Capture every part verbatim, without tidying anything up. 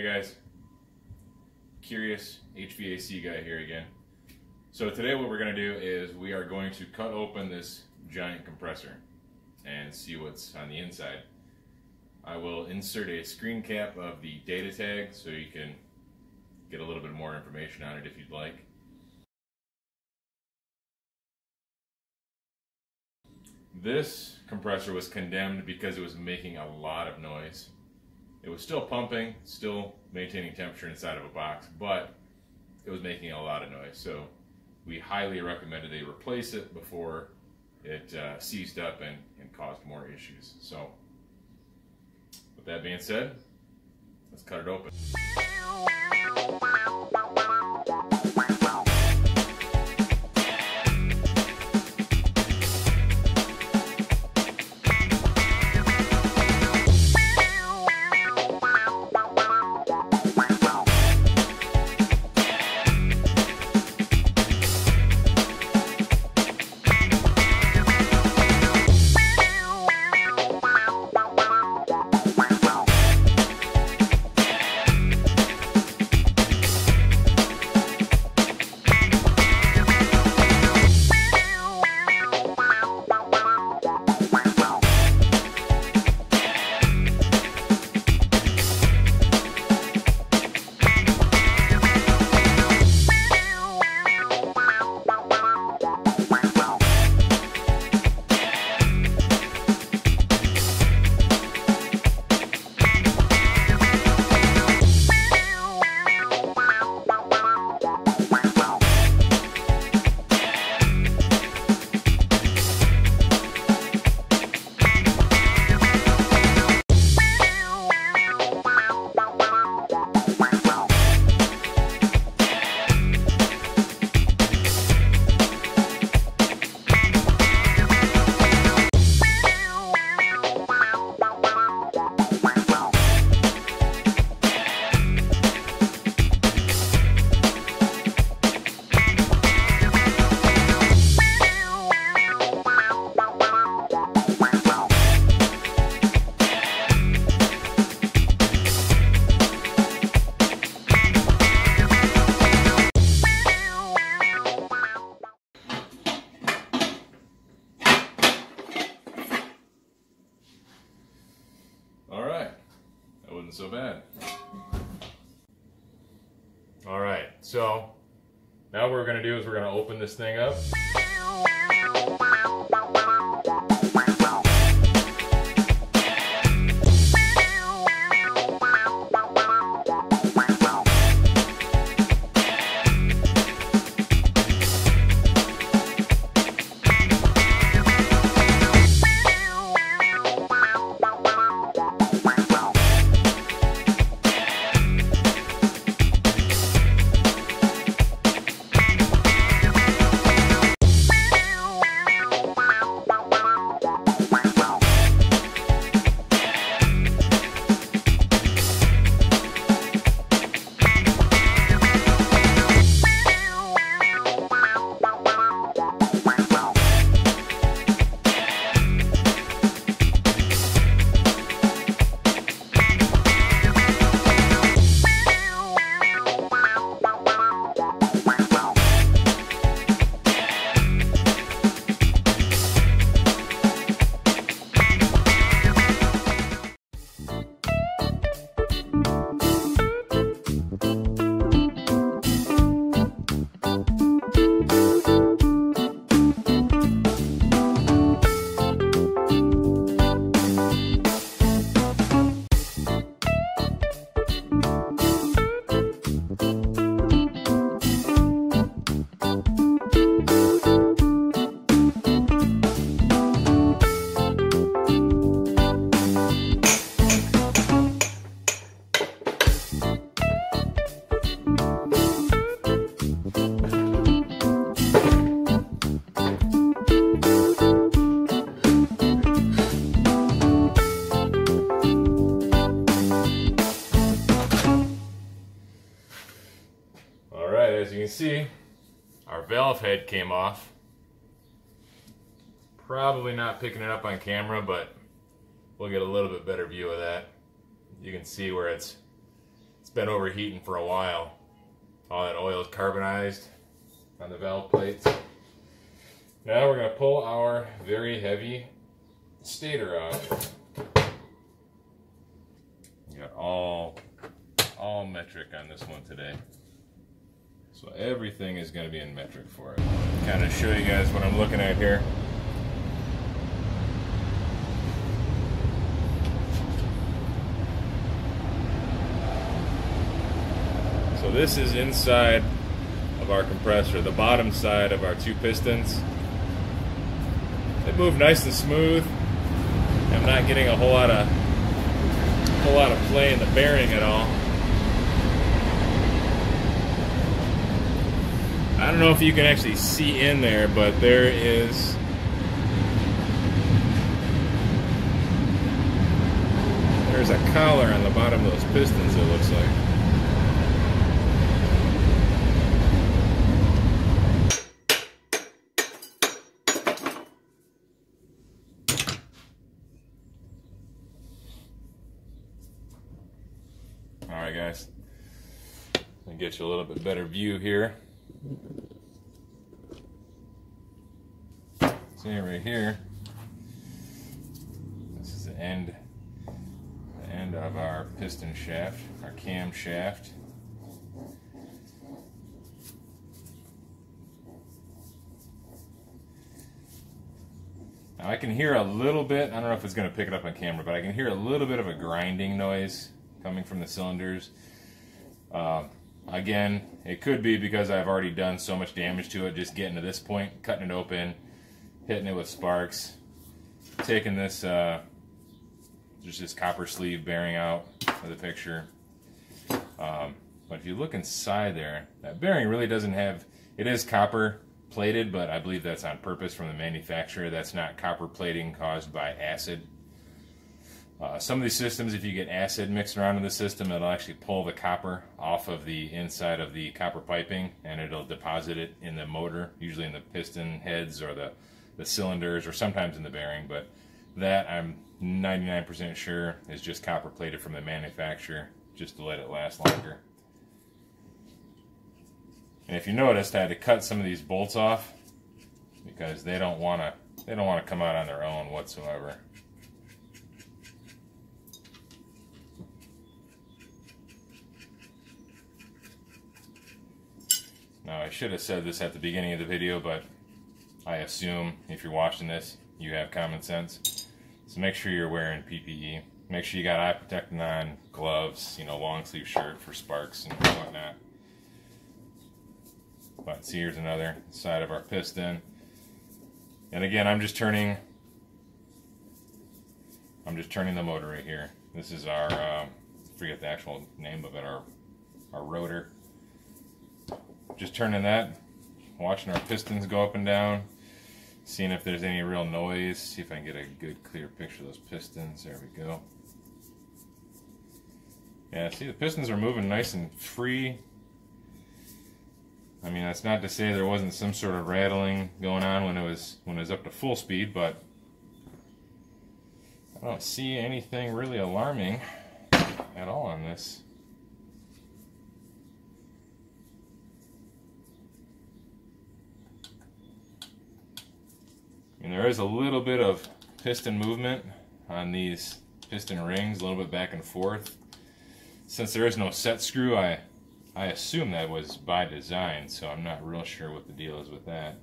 Hey guys, Curious H V A C Guy here again. So today what we're going to do is we are going to cut open this giant compressor and see what's on the inside. I will insert a screen cap of the data tag so you can get a little bit more information on it if you'd like. This compressor was condemned because it was making a lot of noise. It was still pumping, still maintaining temperature inside of a box, but it was making a lot of noise. So we highly recommended they replace it before it uh, seized up and, and caused more issues. So with that being said, let's cut it open. So bad. All right, so now what we're gonna do is we're gonna open this thing up. As you can see, our valve head came off. Probably not picking it up on camera, but we'll get a little bit better view of that. You can see where it's, it's been overheating for a while. All that oil is carbonized on the valve plates. Now we're going to pull our very heavy stator off. We got all, all metric on this one today. So everything is going to be in metric for it. Kind of show you guys what I'm looking at here. So this is inside of our compressor, the bottom side of our two pistons. They move nice and smooth. I'm not getting a whole lot of a whole lot of play in the bearing at all. I don't know if you can actually see in there, but there is there's a collar on the bottom of those pistons, it looks like. Alright guys, let me get you a little bit better view here. See right here, this is the end, the end of our piston shaft, our cam shaft. Now I can hear a little bit, I don't know if it's going to pick it up on camera, but I can hear a little bit of a grinding noise coming from the cylinders. Uh, again, it could be because I've already done so much damage to it, just getting to this point, cutting it open, hitting it with sparks, taking this uh, just this copper sleeve bearing out of the picture. Um, but if you look inside there, that bearing really doesn't have, it is copper plated, but I believe that's on purpose from the manufacturer. That's not copper plating caused by acid. Uh, some of these systems, if you get acid mixed around in the system, it'll actually pull the copper off of the inside of the copper piping, and it'll deposit it in the motor, usually in the piston heads or the, the cylinders, or sometimes in the bearing. But that, I'm ninety-nine percent sure, is just copper plated from the manufacturer, just to let it last longer. And if you noticed, I had to cut some of these bolts off, because they don't want to they don't want to come out on their own whatsoever. Now, I should have said this at the beginning of the video, but I assume if you're watching this, you have common sense. So make sure you're wearing P P E. Make sure you got eye protectant on, gloves, you know, long sleeve shirt for sparks and whatnot. But see, here's another side of our piston. And again, I'm just turning, I'm just turning the motor right here. This is our, um, I forget the actual name of it, our, our rotor. Just turning that, watching our pistons go up and down, seeing if there's any real noise, see if I can get a good clear picture of those pistons. There we go. Yeah, see, the pistons are moving nice and free. I mean, that's not to say there wasn't some sort of rattling going on when it was when it was up to full speed, but I don't see anything really alarming at all on this. And there is a little bit of piston movement on these piston rings, a little bit back and forth. Since there is no set screw, I, I assume that was by design, so I'm not real sure what the deal is with that.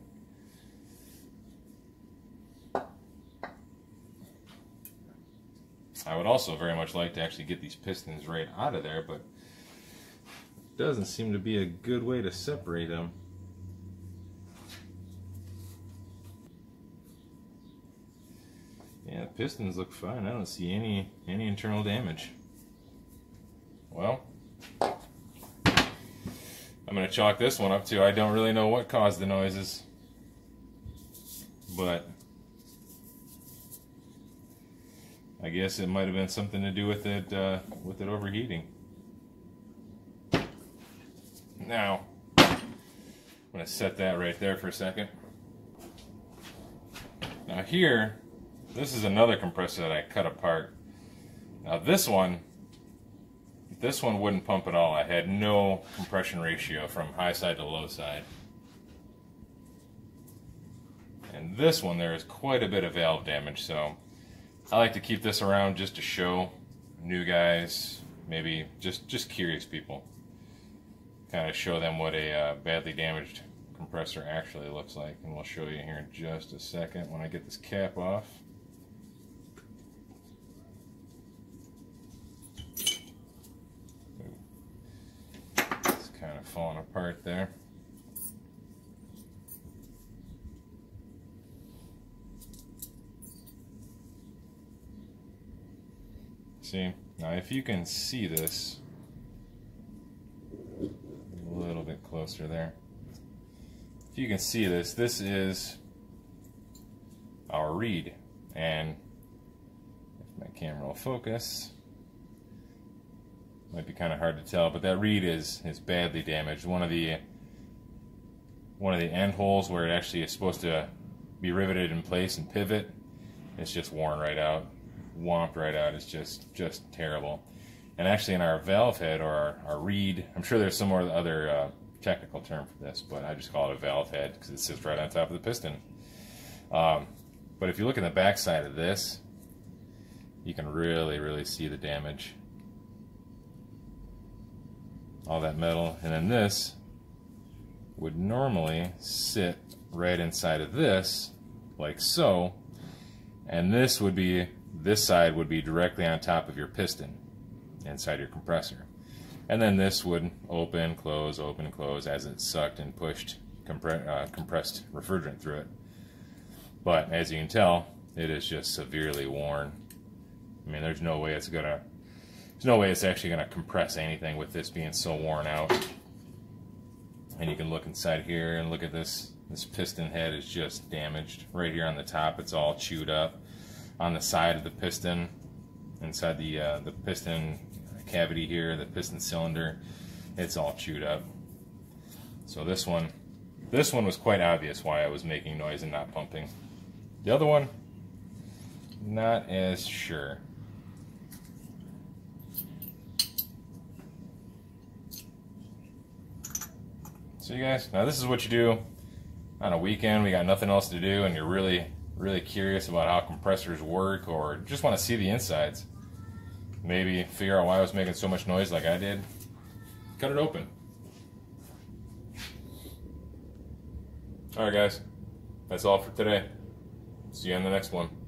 I would also very much like to actually get these pistons right out of there, but it doesn't seem to be a good way to separate them. Yeah, the pistons look fine. I don't see any any internal damage. Well, I'm going to chalk this one up to I don't really know what caused the noises, but I guess it might have been something to do with it uh, with it overheating. Now, I'm going to set that right there for a second. Now here. This is another compressor that I cut apart. Now this one, This one wouldn't pump at all. I had no compression ratio from high side to low side. And this one, there is quite a bit of valve damage, so I like to keep this around just to show new guys, maybe just, just curious people. Kind of show them what a uh, badly damaged compressor actually looks like, and we'll show you here in just a second when I get this cap off. It's kind of falling apart there. See, now if you can see this a little bit closer there, if you can see this, this is our reed, and if my camera will focus, might be kind of hard to tell, but that reed is is badly damaged. One of the one of the end holes where it actually is supposed to be riveted in place and pivot, it's just worn right out. Womped right out. It's just just terrible. And actually in our valve head, or our, our reed, I'm sure there's some more other uh, technical term for this, but I just call it a valve head because it sits right on top of the piston. Um, but if you look at the back side of this, you can really really see the damage, all that metal. And then this would normally sit right inside of this, like so, and this would be this side would be directly on top of your piston inside your compressor. And then this would open, close, open, close as it sucked and pushed compre uh, compressed refrigerant through it. But as you can tell, it is just severely worn. I mean, there's no way it's gonna there's no way it's actually gonna compress anything with this being so worn out. And you can look inside here and look at this this piston head is just damaged. Right here on the top, it's all chewed up. On the side of the piston, inside the uh, the piston cavity here, the piston cylinder, it's all chewed up. So this one, this one was quite obvious why I was making noise and not pumping. The other one, not as sure. So you guys, now this is what you do on a weekend. We got nothing else to do, and you're really really curious about how compressors work, or just want to see the insides, maybe figure out why I was making so much noise like I did. Cut it open. Alright guys, that's all for today. See you in the next one.